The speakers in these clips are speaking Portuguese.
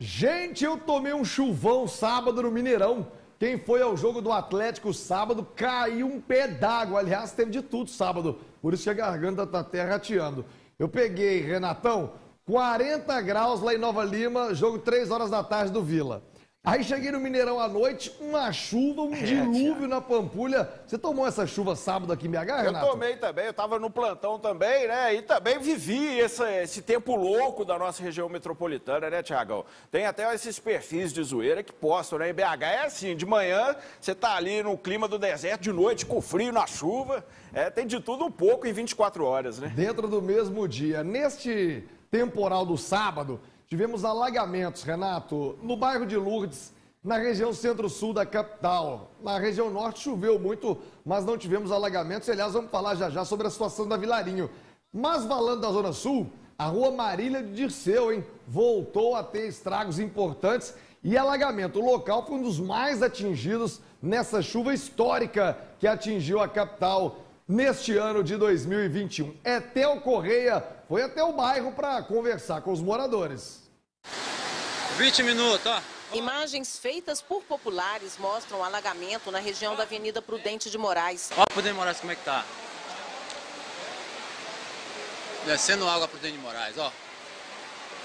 Gente, eu tomei um chuvão sábado no Mineirão. Quem foi ao jogo do Atlético sábado caiu um pé d'água. Aliás, teve de tudo sábado. Por isso que a garganta tá até rateando. Eu peguei, Renatão, 40 graus lá em Nova Lima, jogo 3 horas da tarde do Vila. Aí cheguei no Mineirão à noite, uma chuva, um dilúvio na Pampulha. Você tomou essa chuva sábado aqui em BH, Renato? Eu tomei também, eu tava no plantão também, né? E também vivi esse tempo louco da nossa região metropolitana, né, Thiago? Tem até esses perfis de zoeira que postam, né? Em BH é assim, de manhã você tá ali no clima do deserto, de noite com frio, na chuva. É, tem de tudo um pouco em 24 horas, né? Dentro do mesmo dia. Neste temporal do sábado, tivemos alagamentos, Renato, no bairro de Lourdes, na região centro-sul da capital. Na região norte choveu muito, mas não tivemos alagamentos. Aliás, vamos falar já já sobre a situação da Vilarinho. Mas falando da zona sul, a rua Marília de Dirceu, hein, voltou a ter estragos importantes e alagamento. O local foi um dos mais atingidos nessa chuva histórica que atingiu a capital neste ano de 2021. Etel Correia foi até o bairro para conversar com os moradores. 20 minutos, ó. Imagens feitas por populares mostram um alagamento na região da Avenida Prudente de Morais. Ó, Prudente de Morais, como é que tá? Descendo água Prudente de Morais, ó.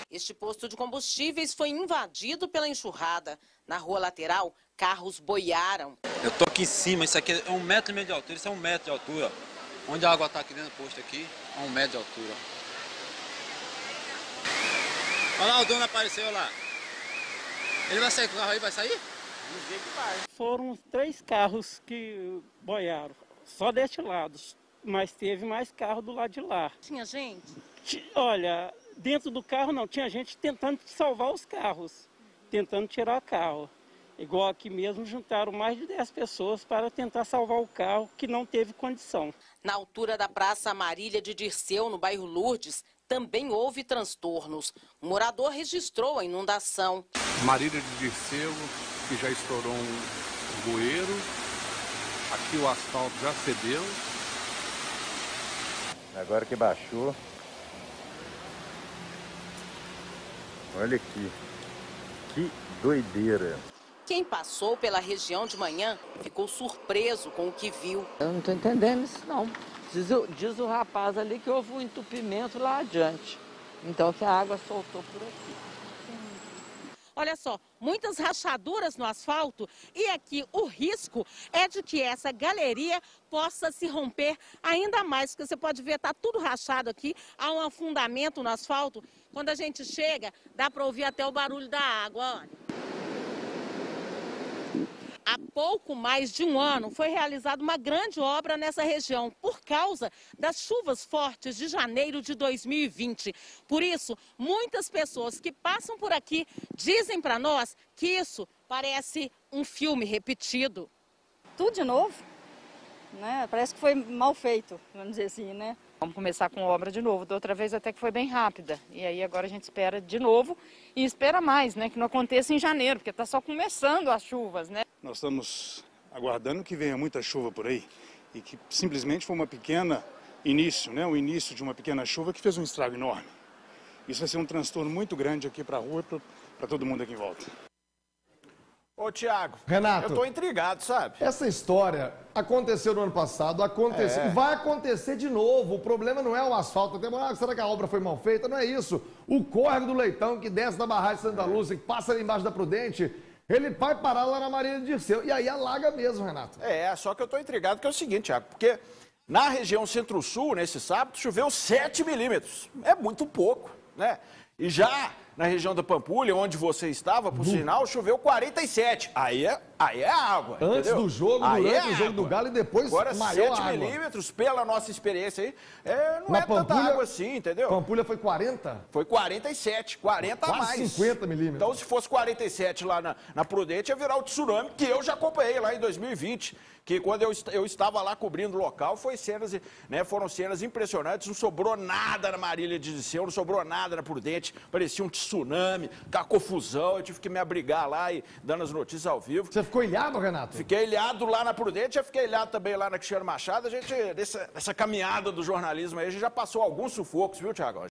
Este posto de combustíveis foi invadido pela enxurrada. Na rua lateral, carros boiaram. Eu tô aqui em cima, isso aqui é 1,5 metro de altura, isso é 1 metro de altura. Onde a água tá aqui dentro do posto aqui, é 1 metro de altura. Olha lá, o dono apareceu, olha lá. Ele vai sair com o carro aí, vai sair? Não sei que vai. Foram 3 carros que boiaram, só deste lado, mas teve mais carro do lado de lá. Tinha gente? Olha, dentro do carro não, tinha gente tentando salvar os carros, tentando tirar o carro. Igual aqui mesmo, juntaram mais de 10 pessoas para tentar salvar o carro, que não teve condição. Na altura da Praça Amarília de Dirceu, no bairro Lourdes, também houve transtornos. O morador registrou a inundação. Amarília de Dirceu, que já estourou um bueiro. Aqui o asfalto já cedeu. Agora que baixou. Olha aqui. Que doideira. Quem passou pela região de manhã ficou surpreso com o que viu. Eu não estou entendendo isso, não. Diz o rapaz ali que houve um entupimento lá adiante. Então que a água soltou por aqui. Olha só, muitas rachaduras no asfalto e aqui o risco é de que essa galeria possa se romper ainda mais. Porque você pode ver, está tudo rachado aqui, há um afundamento no asfalto. Quando a gente chega, dá para ouvir até o barulho da água, olha. Há pouco mais de 1 ano foi realizada uma grande obra nessa região por causa das chuvas fortes de janeiro de 2020. Por isso, muitas pessoas que passam por aqui dizem para nós que isso parece um filme repetido. Tudo de novo, né? Parece que foi mal feito, vamos dizer assim, né? Vamos começar com obra de novo, da outra vez até que foi bem rápida. E aí agora a gente espera de novo e espera mais, né? Que não aconteça em janeiro, porque está só começando as chuvas, né? Nós estamos aguardando que venha muita chuva por aí e que simplesmente foi uma pequena início, né? O início de uma pequena chuva que fez um estrago enorme. Isso vai ser um transtorno muito grande aqui para a rua e para todo mundo aqui em volta. Ô, Thiago, Renato, eu tô intrigado, sabe? Essa história aconteceu no ano passado, aconteceu, vai acontecer de novo. O problema não é o asfalto, até mais, será que a obra foi mal feita? Não é isso. O córrego do Leitão, que desce da barragem de Santa Luz e passa ali embaixo da Prudente, ele vai parar lá na Marília de Dirceu. E aí alaga mesmo, Renato. É, só que eu tô intrigado que é o seguinte, Thiago, porque na região centro-sul, nesse sábado, choveu 7 milímetros. É muito pouco, né? E já na região da Pampulha, onde você estava, por sinal, choveu 47. Aí é água, antes entendeu? Do jogo, aí durante o jogo do Galo e depois agora maior 7 água. Milímetros, pela nossa experiência aí, não na é Pampulha, tanta água assim, entendeu? Pampulha foi 40? Foi 47, 40 a mais. 50 milímetros. Então, se fosse 47 lá na Prudente, ia virar o tsunami, que eu já acompanhei lá em 2020, que quando eu estava lá cobrindo o local, foram cenas impressionantes, não sobrou nada na Marília de Dirceu, não sobrou nada na Prudente, parecia um tsunami, a confusão, eu tive que me abrigar lá e dando as notícias ao vivo. Você ficou ilhado, Renato? Fiquei ilhado lá na Prudente, já fiquei ilhado também lá na Quixeré Machado. A gente, nessa caminhada do jornalismo aí, a gente já passou alguns sufocos, viu, Thiago?